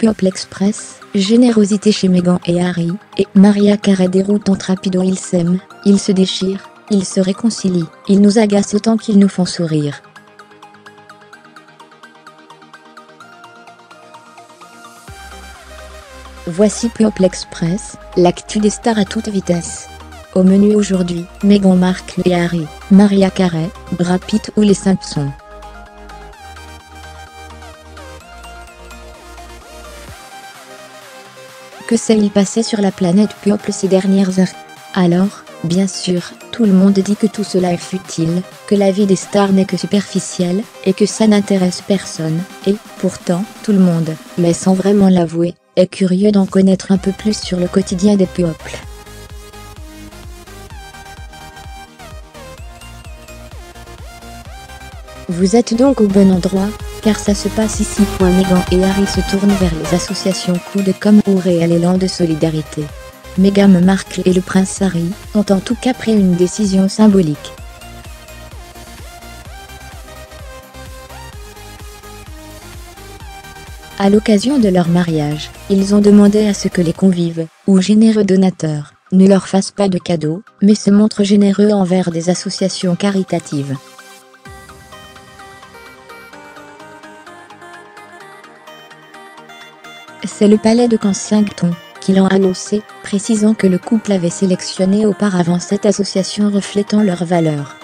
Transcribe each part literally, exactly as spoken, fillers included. People Express, générosité chez Meghan et Harry, et Mariah Carey déroutante rapido. Ils s'aiment, ils se déchirent, ils se réconcilient, ils nous agacent autant qu'ils nous font sourire. Voici People Express, l'actu des stars à toute vitesse. Au menu aujourd'hui, Meghan Markle et Harry, Mariah Carey, Brad Pitt ou les Simpsons. Que s'est-il passé sur la planète People ces dernières heures? Alors, bien sûr, tout le monde dit que tout cela est futile, que la vie des stars n'est que superficielle, et que ça n'intéresse personne, et, pourtant, tout le monde, mais sans vraiment l'avouer, est curieux d'en connaître un peu plus sur le quotidien des People. Vous êtes donc au bon endroit, car ça se passe ici. Meghan et Harry se tournent vers les associations coup de com' pour réel élan de solidarité. Meghan Markle et le prince Harry ont en tout cas pris une décision symbolique. À l'occasion de leur mariage, ils ont demandé à ce que les convives, ou généreux donateurs, ne leur fassent pas de cadeaux, mais se montrent généreux envers des associations caritatives. C'est le palais de Kensington qui l'a annoncé, précisant que le couple avait sélectionné auparavant cette association reflétant leurs valeurs.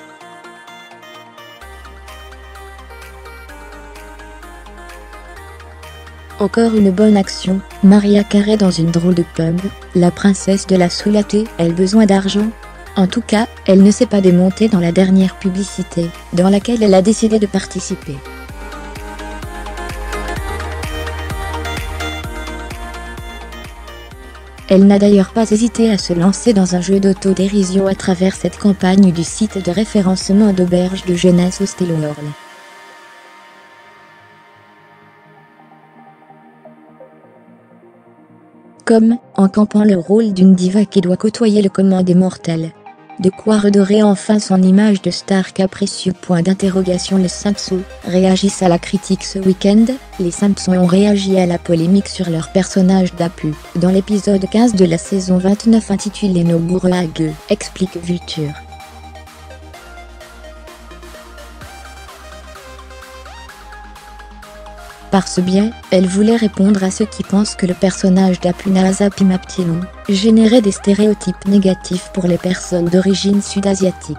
Encore une bonne action, Mariah Carey dans une drôle de pub, la princesse de la soulaté, elle besoin d'argent. En tout cas, elle ne s'est pas démontée dans la dernière publicité, dans laquelle elle a décidé de participer. Elle n'a d'ailleurs pas hésité à se lancer dans un jeu d'autodérision à travers cette campagne du site de référencement d'auberge de jeunesse Hostelworld. Comme, en campant le rôle d'une diva qui doit côtoyer le commun des mortels. De quoi redorer enfin son image de star capricieux point d'interrogation. Les Simpsons réagissent à la critique ce week-end. Les Simpsons ont réagi à la polémique sur leur personnage d'Apu, dans l'épisode quinze de la saison vingt-neuf intitulé Nos bourreaux à gueux, explique Vulture. Par ce biais, elle voulait répondre à ceux qui pensent que le personnage d'Apu Nazapimaptilon générait des stéréotypes négatifs pour les personnes d'origine sud-asiatique.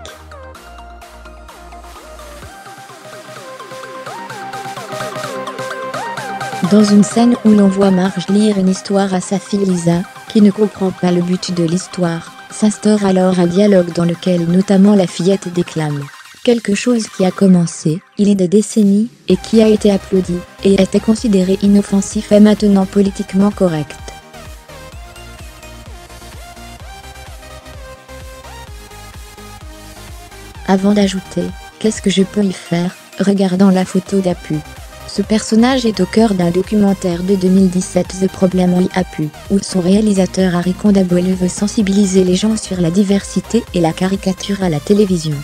Dans une scène où l'on voit Marge lire une histoire à sa fille Lisa, qui ne comprend pas le but de l'histoire, s'instaure alors un dialogue dans lequel notamment la fillette déclame. Quelque chose qui a commencé, il y a des décennies, et qui a été applaudi, et était considéré inoffensif et maintenant politiquement correct. Avant d'ajouter, qu'est-ce que je peux y faire, regardant la photo d'Apu. Ce personnage est au cœur d'un documentaire de deux mille dix-sept The Problem with Apu, où son réalisateur Hari Kondabolu veut sensibiliser les gens sur la diversité et la caricature à la télévision.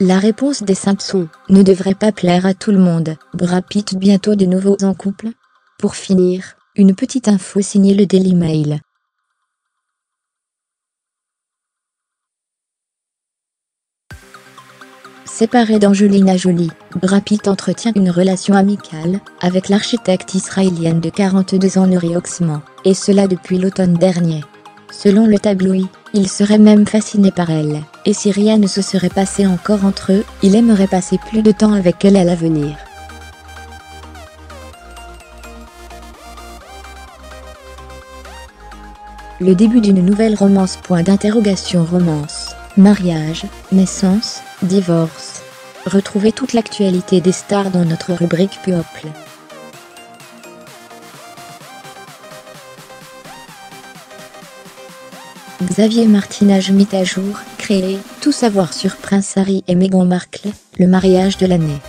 La réponse des Simpsons ne devrait pas plaire à tout le monde. Brad Pitt bientôt de nouveau en couple. Pour finir, une petite info signée le Daily Mail. Séparé d'Angelina Jolie, Brad Pitt entretient une relation amicale avec l'architecte israélienne de quarante-deux ans Neri Oxman, et cela depuis l'automne dernier. Selon le tabloïd, il serait même fasciné par elle, et si rien ne se serait passé encore entre eux, il aimerait passer plus de temps avec elle à l'avenir. Le début d'une nouvelle romance. Point d'interrogation. Romance, mariage, naissance, divorce. Retrouvez toute l'actualité des stars dans notre rubrique People. Xavier Martinage mit à jour, créé, tout savoir sur Prince Harry et Meghan Markle, le mariage de l'année.